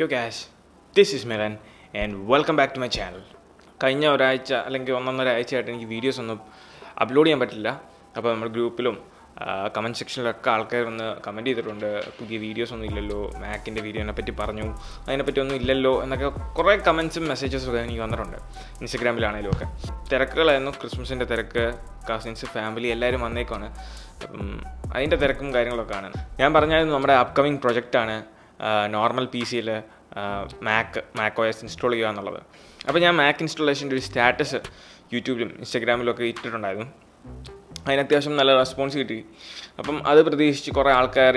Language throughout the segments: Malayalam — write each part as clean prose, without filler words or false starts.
Yo guys, this is Milan and welcome back to my channel. കഴിഞ്ഞ ഒരാഴ്ച അല്ലെങ്കിൽ ഒന്നൊന്നര ആഴ്ചയായിട്ട് എനിക്ക് വീഡിയോസ് ഒന്നും അപ്ലോഡ് ചെയ്യാൻ പറ്റില്ല. അപ്പോൾ നമ്മുടെ ഗ്രൂപ്പിലും കമൻറ്റ് സെക്ഷനിലൊക്കെ ആൾക്കാർ വന്ന് കമൻറ്റ് ചെയ്തിട്ടുണ്ട്, പുതിയ വീഡിയോസ് ഒന്നും ഇല്ലല്ലോ, മാക്കിൻ്റെ വീഡിയോനെ പറ്റി പറഞ്ഞു, അതിനെപ്പറ്റി ഒന്നും ഇല്ലല്ലോ എന്നൊക്കെ കുറേ കമൻറ്റ്സും മെസ്സേജസും ഒക്കെ എനിക്ക് വന്നിട്ടുണ്ട്. ഇൻസ്റ്റഗ്രാമിലാണെങ്കിലും ഒക്കെ തിരക്കുകളായിരുന്നു. ക്രിസ്മസിൻ്റെ തിരക്ക്, കസിൻസ്, ഫാമിലി എല്ലാവരും വന്നേക്കാണ്. അപ്പം അതിൻ്റെ തിരക്കും കാര്യങ്ങളൊക്കെ ആണ്. ഞാൻ പറഞ്ഞായിരുന്നു നമ്മുടെ അപ്കമിങ് പ്രൊജക്റ്റാണ് നോർമൽ പി സിയിൽ മാക് ഒഎസ് ഇൻസ്റ്റാൾ ചെയ്യുക എന്നുള്ളത്. അപ്പോൾ ഞാൻ മാക് ഇൻസ്റ്റാളേഷൻ്റെ ഒരു സ്റ്റാറ്റസ് യൂട്യൂബിലും ഇൻസ്റ്റാഗ്രാമിലൊക്കെ ഇട്ടിട്ടുണ്ടായിരുന്നു. അതിന് അത്യാവശ്യം നല്ല റെസ്പോൺസ് കിട്ടി. അപ്പം അത് പ്രതീക്ഷിച്ച് കുറേ ആൾക്കാർ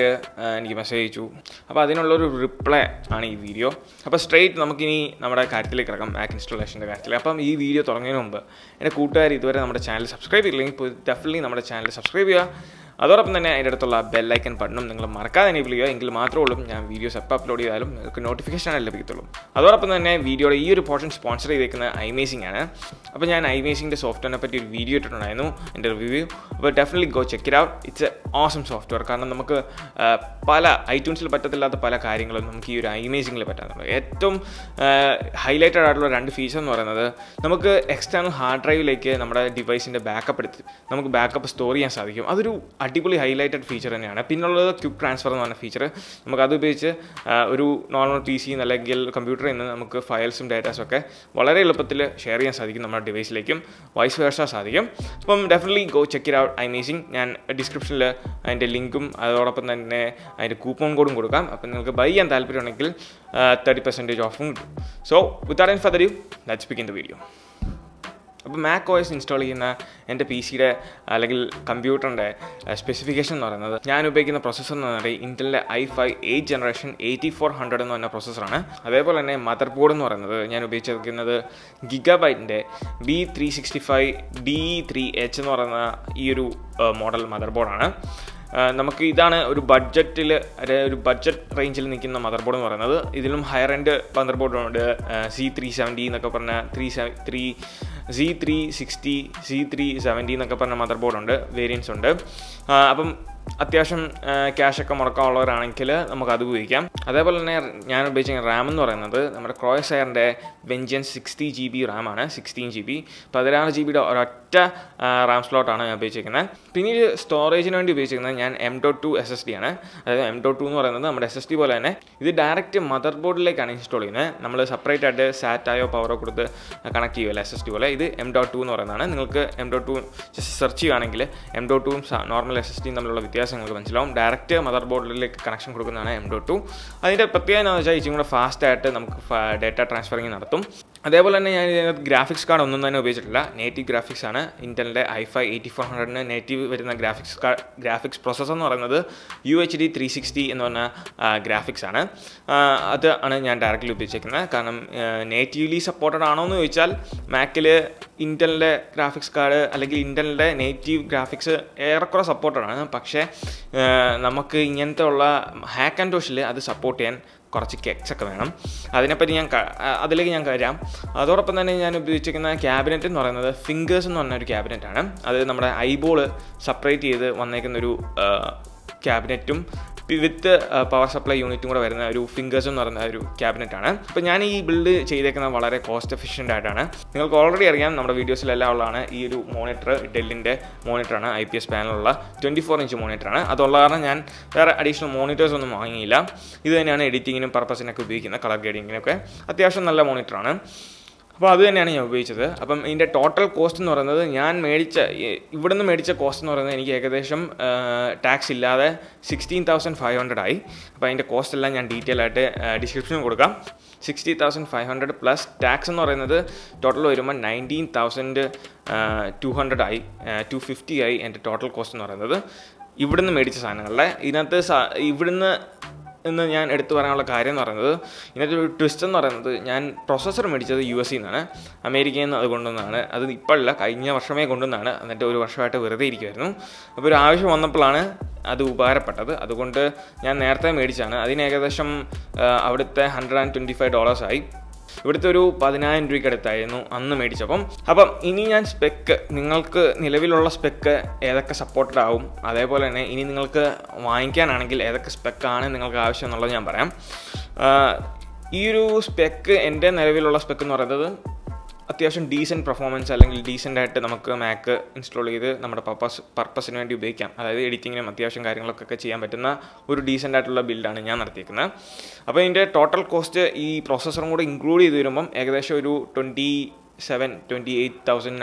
എനിക്ക് മെസ്സേജ് അയച്ചു. അപ്പോൾ അതിനുള്ളൊരു റിപ്ലൈ ആണ് ഈ വീഡിയോ. അപ്പോൾ സ്ട്രെയിറ്റ് നമുക്കിനി നമ്മുടെ കാര്യത്തിലേക്ക് കിടക്കാം, മാക് ഇൻസ്റ്റാളേഷൻ്റെ കാര്യത്തിൽ. അപ്പം ഈ വീഡിയോ തുടങ്ങുന്നതിന് മുമ്പ് എൻ്റെ കൂട്ടുകാർ ഇതുവരെ നമ്മുടെ ചാനൽ സബ്സ്ക്രൈബ് ചെയ്തില്ലെങ്കിൽ ഡെഫിനറ്റ്ലി നമ്മുടെ ചാനൽ സബ്സ്ക്രൈബ് ചെയ്യുക. അതോടൊപ്പം തന്നെ അതിൻ്റെ അടുത്തുള്ള ബെല്ലൈക്കൻ ബട്ടണും നിങ്ങൾ മറക്കാതെ എനേബിൾ ചെയ്യുക. എങ്കിൽ മാത്രമേ ഉള്ളൂ ഞാൻ വീഡിയോസ് എപ്പോൾ അപ്ലോഡ് ചെയ്താലും നിങ്ങൾക്ക് നോട്ടിഫിക്കേഷനാണ് ലഭിക്കത്തുള്ളൂ. അതോടൊപ്പം തന്നെ വീഡിയോയുടെ ഈ ഒരു പോർഷൻ സ്പോൺസർ ചെയ്തേക്കുന്നത് iMazing ആണ്. അപ്പോൾ ഞാൻ iMazingൻ്റെ സോഫ്റ്റ്വെയറിനെ പറ്റി ഒരു വീഡിയോ ഇട്ടിട്ടുണ്ടായിരുന്നു, എൻ്റെ റിവ്യൂ. അപ്പോൾ definitely go check it out. It's a awesome software. കാരണം നമുക്ക് പല ഐട്യൂൺസിൽ പറ്റത്തില്ലാത്ത പല കാര്യങ്ങളും നമുക്ക് ഈ ഒരു iMazingൽ പറ്റാറുണ്ട്. ഏറ്റവും ഹൈലൈറ്റഡ് ആയിട്ടുള്ള രണ്ട് ഫീച്ചർ എന്ന് പറയുന്നത് നമുക്ക് എക്സ്റ്റേണൽ ഹാർഡ് ഡ്രൈവിലേക്ക് നമ്മുടെ ഡിവൈസിൻ്റെ ബാക്കപ്പ് എടുത്ത് നമുക്ക് ബാക്കപ്പ് സ്റ്റോർ ചെയ്യാൻ സാധിക്കും. അതൊരു അടിപൊളി ഹൈലൈറ്റഡ് ഫീച്ചർ തന്നെയാണ്. പിന്നുള്ളത് ക്വിക്ക് ട്രാൻസ്ഫർ എന്ന് പറഞ്ഞ ഫീച്ചർ. നമുക്കത് ഉപയോഗിച്ച് ഒരു നോർമൽ പി സിയിൽ നിന്ന് അല്ലെങ്കിൽ കമ്പ്യൂട്ടറിൽ നിന്ന് നമുക്ക് ഫയൽസും ഡാറ്റാസും ഒക്കെ വളരെ എളുപ്പത്തിൽ ഷെയർ ചെയ്യാൻ സാധിക്കും, നമ്മുടെ ഡിവൈസിലേക്കും വൈസ് വേഴ്സ സാധിക്കും. അപ്പം definitely go check it out iMazing. ഞാൻ ഡിസ്ക്രിപ്ഷനിൽ അതിൻ്റെ ലിങ്കും അതോടൊപ്പം തന്നെ അതിൻ്റെ കൂപ്പൺ കോഡും കൊടുക്കാം. അപ്പം നിങ്ങൾക്ക് ബൈ ചെയ്യാൻ താല്പര്യമുണ്ടെങ്കിൽ 30% ഓഫും കിട്ടും. So without any further do let's begin the video. അപ്പോൾ MacOS ഇൻസ്റ്റാൾ ചെയ്യുന്ന എൻ്റെ പി സിയുടെ അല്ലെങ്കിൽ കമ്പ്യൂട്ടറിൻ്റെ സ്പെസിഫിക്കേഷൻ എന്ന് പറയുന്നത് ഞാൻ ഉപയോഗിക്കുന്ന പ്രൊസസ്സർ എന്ന് പറയുന്നത് ഇൻ്റലിൻ്റെ i5 8th generation 8400 എന്ന് പറഞ്ഞ പ്രൊസസ്സറാണ്. അതേപോലെ തന്നെ മദർ ബോർഡ് എന്ന് പറയുന്നത് ഞാൻ ഉപയോഗിച്ചിരിക്കുന്നത് ഗിഗബൈറ്റിൻ്റെ B365D3H എന്ന് പറയുന്ന ഈ ഒരു മോഡൽ മദർ ബോർഡാണ്. നമുക്ക് ഇതാണ് ഒരു ബഡ്ജറ്റിൽ ഒരു ബഡ്ജറ്റ് റേഞ്ചിൽ നിൽക്കുന്ന മദർ ബോർഡ് എന്ന് പറയുന്നത്. ഇതിലും ഹയർ എൻഡ് മദർ ബോർഡുണ്ട്. C370 എന്നൊക്കെ പറഞ്ഞാൽ 370 C360 C370 എന്നൊക്കെ പറഞ്ഞ മദർ ബോർഡുണ്ട്, വേരിയൻസ് ഉണ്ട്. അപ്പം അത്യാവശ്യം ക്യാഷൊക്കെ മുടക്കാനുള്ളവരാണെങ്കിൽ നമുക്കത് ഉപയോഗിക്കാം. അതേപോലെ തന്നെ ഞാൻ ഉപയോഗിച്ച റാം എന്ന് പറയുന്നത് നമ്മുടെ ക്രോയസറിൻ്റെ വെഞ്ചൻ 60 GB റാമാണ്, 16 GB. 16 GBയുടെ ഒരൊറ്റ റാം സ്ലോട്ടാണ് ഞാൻ ഉപയോഗിച്ചിരിക്കുന്നത്. പിന്നീട് സ്റ്റോറേജിന് വേണ്ടി ഉപയോഗിച്ചിരിക്കുന്നത് ഞാൻ M.2 SSD ആണ്. അതായത് M.2 എന്ന് പറയുന്നത് നമ്മുടെ SSD പോലെ തന്നെ ഇത് ഡയറക്റ്റ് മദർ ബോർഡിലേക്കാണ് ഇൻസ്റ്റാൾ ചെയ്യുന്നത്. നമ്മൾ സെപ്പറേറ്റ് ആയിട്ട് സാറ്റായോ പവറോ കൊടുത്ത് കണക്ട് ചെയ്യുമല്ലോ SSD പോലെ. ഇത് M.2 എന്ന് പറയുന്നതാണ്. നിങ്ങൾക്ക് M.2 സെർച്ച് ചെയ്യുകയാണെങ്കിൽ M.2ഉം നോർമൽ SSDയും തമ്മിലുള്ള വ്യത്യാസങ്ങൾക്ക് മനസ്സിലാവും. ഡയറക്റ്റ് മദർ ബോർഡിലേക്ക് കണക്ഷൻ കൊടുക്കുന്നതാണ് M.2. അതിൻ്റെ പ്രത്യേകത എന്ന് വെച്ചാൽ ഇച്ചിരി കൂടെ ഫാസ്റ്റായിട്ട് നമുക്ക് ഡേറ്റ ട്രാൻസ്ഫറിങ് നടത്തും. അതേപോലെ തന്നെ ഞാൻ ഇതിനകത്ത് ഗ്രാഫിക്സ് കാർഡ് ഒന്നും തന്നെ ഉപയോഗിച്ചിട്ടില്ല. നേറ്റീവ് ഗ്രാഫിക്സ് ആണ്. ഇൻ്റലിൻ്റെ i5 8400 നേറ്റീവ് വരുന്ന ഗ്രാഫിക്സ് പ്രോസസ്സർ എന്ന് പറയുന്നത് UHD360 എന്ന് പറഞ്ഞ ഗ്രാഫിക്സ് ആണ്. അത് ആണ് ഞാൻ ഡയറക്റ്റ്ലി ഉപയോഗിച്ചിരിക്കുന്നത്. കാരണം നേറ്റീവ്ലി സപ്പോർട്ടഡ് ആണോ എന്ന് ചോദിച്ചാൽ മാക്കിൽ ഇൻ്റലിൻ്റെ ഗ്രാഫിക്സ് കാർഡ് അല്ലെങ്കിൽ ഇൻ്റലിൻ്റെ നേറ്റീവ് ഗ്രാഫിക്സ് ഏറെക്കുറെ സപ്പോർട്ടഡാണ്. പക്ഷേ നമുക്ക് ഇങ്ങനത്തെ ഉള്ള ഹാക്കൻടോഷിൽ അത് സപ്പോർട്ട് ചെയ്യാൻ കുറച്ച് കെക്സൊക്കെ വേണം. അതിനെപ്പറ്റി അതിലേക്ക് ഞാൻ വരാം. അതോടൊപ്പം തന്നെ ഞാൻ ഉപയോഗിച്ചിരിക്കുന്ന ക്യാബിനറ്റ് എന്ന് പറയുന്നത് ഫിംഗേഴ്സ് എന്ന് പറഞ്ഞൊരു ക്യാബിനറ്റാണ്. അത് നമ്മുടെ ഐബോൾ സെപ്പറേറ്റ് ചെയ്ത് വന്നേക്കുന്നൊരു ക്യാബിനറ്റും വിത്ത് പവർ സപ്ലൈ യൂണിറ്റും കൂടെ വരുന്ന ഒരു ഫിംഗേഴ്സ് എന്ന് പറയുന്ന ഒരു ക്യാബിനറ്റാണ്. അപ്പോൾ ഞാൻ ഈ ബിൽഡ് ചെയ്തേക്കുന്നത് വളരെ കോസ്റ്റ് എഫിഷ്യൻ്റ് ആയിട്ടാണ്. നിങ്ങൾക്ക് ഓൾറെഡി അറിയാം, നമ്മുടെ വീഡിയോസിലെല്ലാം ഉള്ളതാണ് ഈ ഒരു മോണിറ്റർ. ഡെല്ലിൻ്റെ മോണിറ്ററാണ്, IPS പാനലുള്ള 24 ഇഞ്ച് മോണിറ്ററാണ്. അതുള്ള കാരണം ഞാൻ വേറെ അഡീഷണൽ മോണിറ്റേഴ്സ് ഒന്നും വാങ്ങിയില്ല. ഇത് തന്നെയാണ് എഡിറ്റിങ്ങിനും പർപ്പസിനൊക്കെ ഉപയോഗിക്കുന്നത്, കളർ ഗ്രേഡിങ്ങിനൊക്കെ. അത്യാവശ്യം നല്ല മോണിറ്ററാണ്. അപ്പോൾ അത് തന്നെയാണ് ഞാൻ ഉപയോഗിച്ചത്. അപ്പം ഇതിൻ്റെ ടോട്ടൽ കോസ്റ്റ് എന്ന് പറയുന്നത് ഞാൻ ഇവിടുന്ന് മേടിച്ച കോസ്റ്റ് എന്ന് പറയുന്നത് എനിക്ക് ഏകദേശം ടാക്സ് ഇല്ലാതെ 16,500 ആയി. അപ്പോൾ അതിൻ്റെ കോസ്റ്റ് എല്ലാം ഞാൻ ഡീറ്റെയിൽ ആയിട്ട് ഡിസ്ക്രിപ്ഷനിൽ കൊടുക്കാം. 60,500 പ്ലസ് ടാക്സ് എന്ന് പറയുന്നത് ടോട്ടൽ വരുമ്പോൾ 19,200 ആയി, 250 ആയി എൻ്റെ ടോട്ടൽ കോസ്റ്റ് എന്ന് പറയുന്നത് ഇവിടുന്ന് മേടിച്ച സാധനങ്ങളുടെ. ഇതിനകത്ത് ഇവിടുന്ന് എന്ന് ഞാൻ എടുത്തു പറയാനുള്ള കാര്യം എന്ന് പറയുന്നത് ഇതിനകത്ത് ഒരു ട്വിസ്റ്റ് എന്ന് പറയുന്നത് ഞാൻ പ്രൊസസ്സർ മേടിച്ചത് USA നിന്നാണ്, അമേരിക്കയിൽ നിന്ന് അത് കൊണ്ടുവന്നതാണ്. അത് ഇപ്പോഴല്ല, കഴിഞ്ഞ വർഷമേ കൊണ്ടുവന്നതാണ്. എന്നിട്ട് ഒരു വർഷമായിട്ട് വെറുതെ ഇരിക്കുമായിരുന്നു. അപ്പോൾ ഒരു ആവശ്യം വന്നപ്പോഴാണ് അത് ഉപകാരപ്പെട്ടത്. അതുകൊണ്ട് ഞാൻ നേരത്തെ മേടിച്ചാണ്. അതിന് ഏകദേശം അവിടുത്തെ $125 ആയി. ഇവിടുത്തെ ഒരു 10,000 രൂപയ്ക്ക് അടുത്തായിരുന്നു അന്ന് മേടിച്ചപ്പം. അപ്പം ഇനി ഞാൻ സ്പെക്ക് നിങ്ങൾക്ക് നിലവിലുള്ള സ്പെക്ക് ഏതൊക്കെ സപ്പോർട്ടഡ് ആവും, അതേപോലെ തന്നെ ഇനി നിങ്ങൾക്ക് വാങ്ങിക്കാനാണെങ്കിൽ ഏതൊക്കെ സ്പെക്കാണ് നിങ്ങൾക്ക് ആവശ്യം എന്നുള്ളത് ഞാൻ പറയാം. This spec is a decent performance, decent at Mac install purpose in editing and decent build. The total cost of this processor includes 27,000 to 28,000.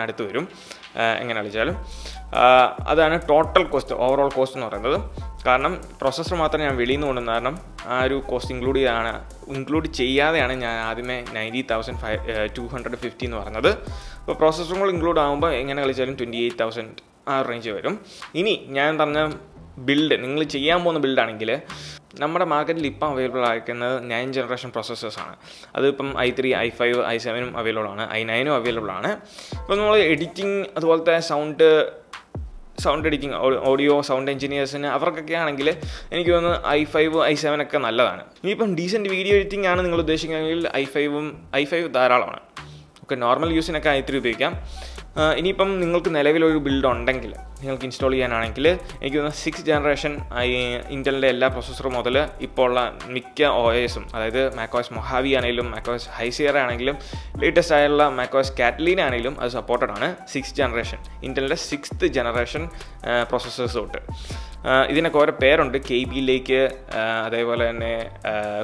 That's total cost, overall cost. Because processor cost include 90,250. So processor include 28,000 range. This build, in the market, we have available 9 generation processors. That is i3, i5, i7, i9 available. So, editing, sound editing, audio, sound engineers, and i5, i7. If you decent video editing, i5 okay, normal use in i3. If you install 6th generation Intel processor MacOS, MacOS Mojave, MacOS High Sierra, latest MacOS Catalina, 6th generation Intel 6th generation processors. This is a pair of KB Lake,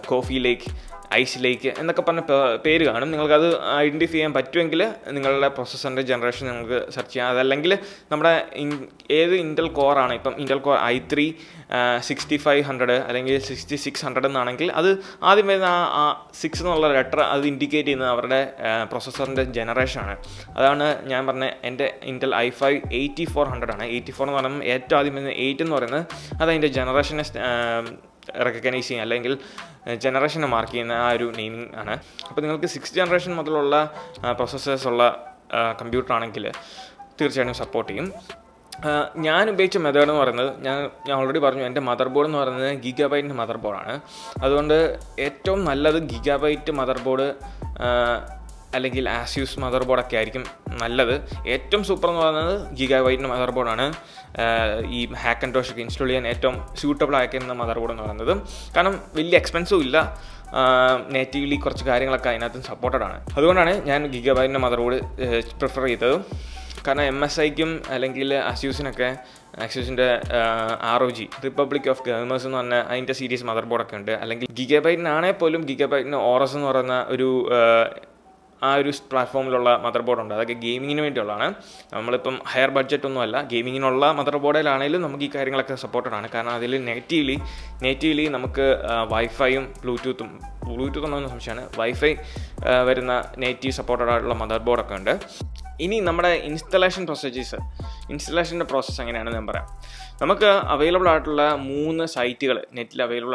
Coffee Lake, Ice Lake, and the pair. You can identify the processor generation. Search Intel Core, Intel Core i3 6500 or 6600. That is 6 letter indicates the processor generation. That is Intel i5 8400. 84 8 is the generation. Recognize generation marking naming. So, 6th generation processors computer support. I already motherboard is Gigabyte motherboard. That is Gigabyte motherboard. Asus motherboard carrying nalladu ettom super nu parnadhu Gigabyte motherboard aanu ee Hackintosh install cheyan ettom suitable aayikkunna motherboard nu parnadhu kaanam velli expensive illa natively korchu karyangalakku ainathu supported aanu adukondana njan Gigabyte motherboard prefer cheythathu kaanam MSI kum allengil Asus nokke Asus ROG Republic of Gamers nu parna adinte series motherboard okke undu allengil Gigabyte naane polum Gigabyte nu Aorus nu parna oru platform motherboard on the gaming in the higher budget on gaming in motherboard supported natively Wi-Fi Bluetooth Wi-Fi native supported motherboard. This is installation procedures. Installation process available 3 sites net available.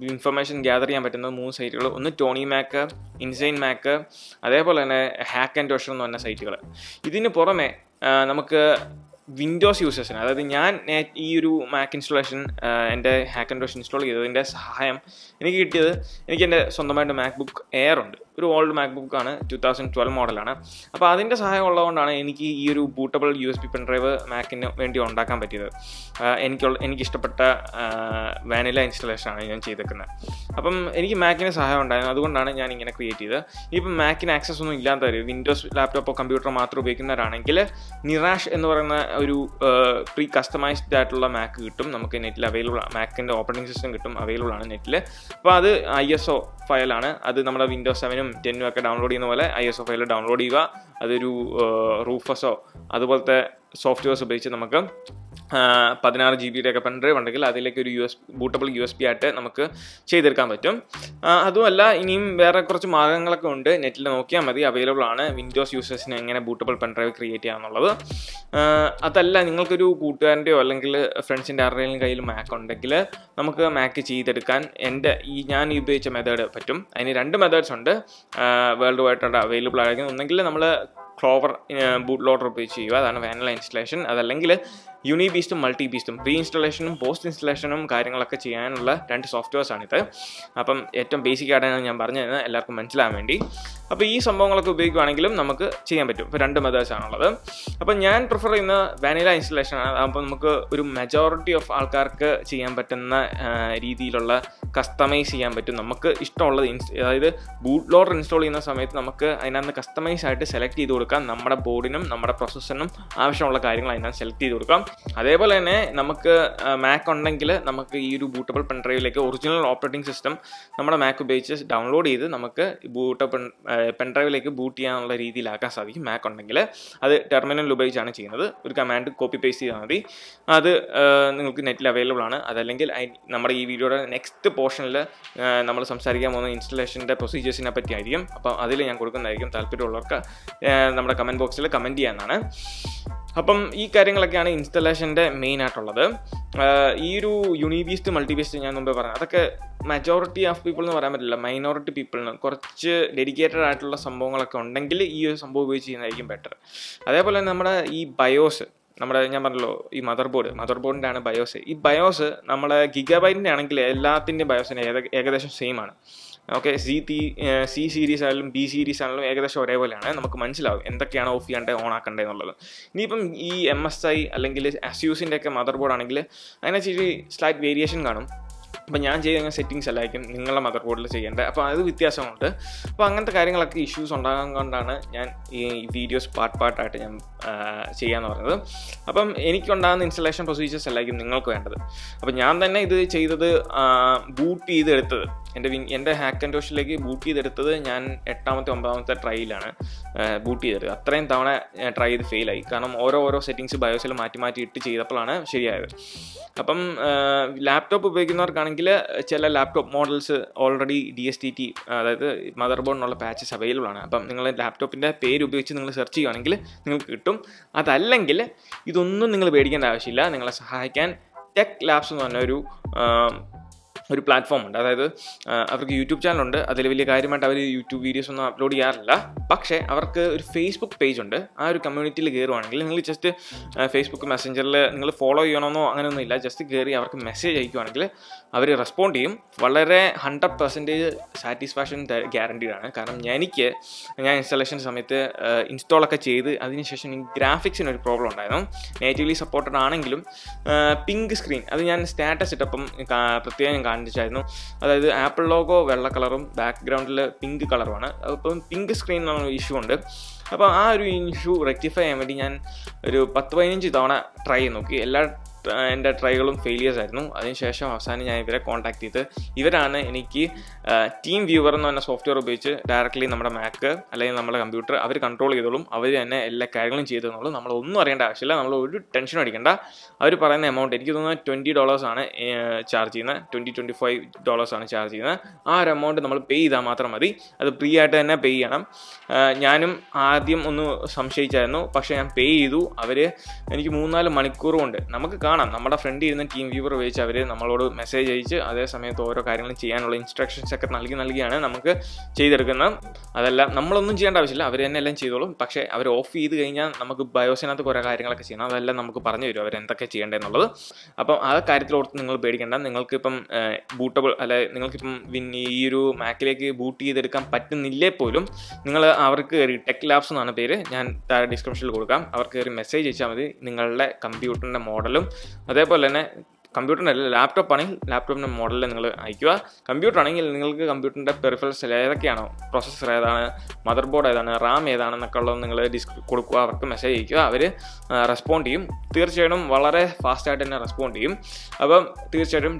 Information gathering on sites. One Tony Mac, Insane Mac, Hackintosh on sites. This Windows users, that is, I installed Mac installation and Hackintosh install. I have a MacBook Air, an old MacBook, 2012 model. So, I have a bootable USB pen drive Mac. I have vanilla installation. I have a Mac. Pre-customized Mac available Mac and operating system available on net. ISO file on Windows 7 10 download ISO file download Rufus other software 16 GB pen drive bootable USB at Namaka Chederkamatum. Aduala in him where Marangalakonde, Netla available on Windows users and a bootable pen drive created on another. Athala Ningalkuru, Kuta and the friends in Darrell Gail Mac on the killer, Namaka Makichi that can end Yan Ubage method of Petum. I need under methods under worldwide available on the Clover bootloader page, vanilla installation, other Langilla. Unibeast, MultiBeast, reinstallation, post installation, and software. Basic so, these prefer vanilla installation. Majority of customize bootloader install customize select our board, our processor, select Mac bootable pen drive original operating system. Mac download bootable pen drive boot Mac terminal command copy paste net available next portion installation procedures in the comment box. Now, this is the main installation. This Unibeast MultiBeast majority of people minority people dedicated aayittulla sambhavangalakke undengil ee sambhav upayogichirikkum better adepole nammada ee BIOS നമ്മുടെ ഞാൻ പറഞ്ഞല്ലോ ഈ മദർബോർഡിന്റെ ആണ് BIOS ഈ BIOS നമ്മുടെ ഗിഗബൈറ്റിന്റെ ആണെങ്കിൽ എല്ലാത്തിന്റെ BIOSനെ ഏകദേശം സെയിം ആണ് ഓക്കേ സി സീരീസ് ആയാലും ബി സീരീസ് ആയാലും ഏകദേശം ഒരേപോലെയാണ് നമുക്ക് മനസ്സിലാവും എന്തൊക്കെയാണ് ഓഫ് ചെയ്യേണ്ടേ ഓൺ ആക്കേണ്ടേ എന്നുള്ളത് ഇനിയിപ്പം ഈ MSI അല്ലെങ്കിൽ ASUSന്റെ ഒക്കെ മദർബോർഡ് ആണെങ്കിൽ അതിനൊരു സ്ലൈറ്റ് വേരിയേഷൻ കാണും But I have settings like this, you can motherboard. So, issues videos part I have installation procedures like boot Hackintosh booty trial fail I settings BIOS laptop laptop models already DSTT motherboard patches available. If you search laptop search you Tech Labs platform. That is, YouTube channel. That is, YouTube videos upload. But they have a Facebook page. That community. You just Facebook Messenger. You follow them. Just message them. They respond to you. 100% satisfaction guaranteed. Because I installation install graphics problem. Natively supported pink screen. That is status setup. That is Apple logo, vella color, background pink color, pink screen issue. So, that issue rectify. I try and trial failures आयरनो contact Team Viewer software directly Mac computer control tension amount $20 charge $20-25 charge amount pay pay our friend is a team viewer, we have a message, instructions, etc. Computer laptop running, laptop model IQ, computer running, computer peripheral processor, motherboard, RAM, disk, message, respond to him, Valare fast at and respond to him. Above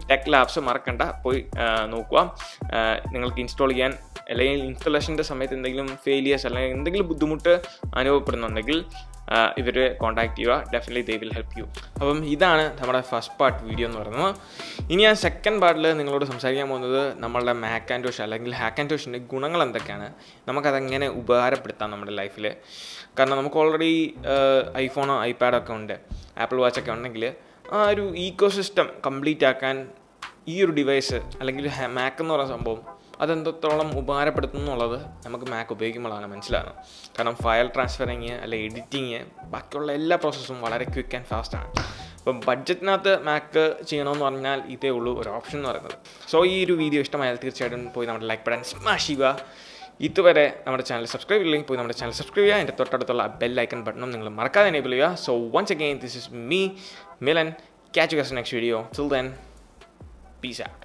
Tech Labs, Markanda, Noqua, install again, installation the failures, and the if you contact you, definitely they will help you. So, this is our first part video. In the second part, we will talk about Hackintosh and Hackintosh. We will talk about our life. Because we already have iPhone, iPad, Apple Watch. This ecosystem complete. This device is a Mac. That is why we have Mac. We have file transferring, editing, and all processes are quick and fast. budget Mac option. So this video like button smash channel subscribe link and bell icon button. So once again, this is me Milan. Catch you guys in the next video. Till then, peace out.